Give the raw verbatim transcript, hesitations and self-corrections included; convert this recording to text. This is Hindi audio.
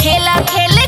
खेला खेल